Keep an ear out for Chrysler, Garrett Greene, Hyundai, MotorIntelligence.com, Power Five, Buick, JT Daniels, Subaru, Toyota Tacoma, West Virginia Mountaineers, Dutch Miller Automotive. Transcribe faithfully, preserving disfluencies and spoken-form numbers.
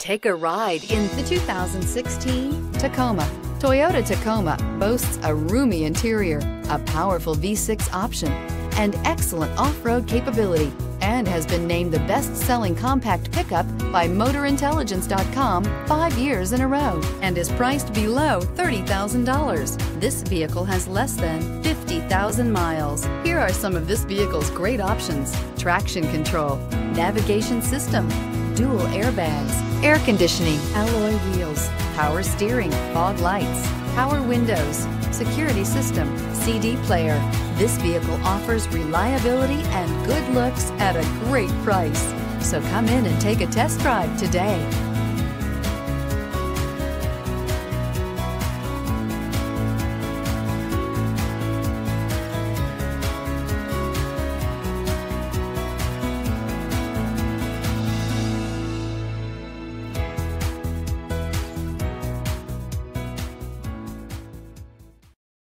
Take a ride in the two thousand sixteen Tacoma. Toyota Tacoma boasts a roomy interior, a powerful V six option, and excellent off-road capability, and has been named the best-selling compact pickup by Motor Intelligence dot com five years in a row, and is priced below thirty thousand dollars. This vehicle has less than fifty thousand miles. Here are some of this vehicle's great options: traction control, navigation system, dual airbags, air conditioning, alloy wheels, power steering, fog lights, power windows, security system, C D player. This vehicle offers reliability and good looks at a great price. So come in and take a test drive today.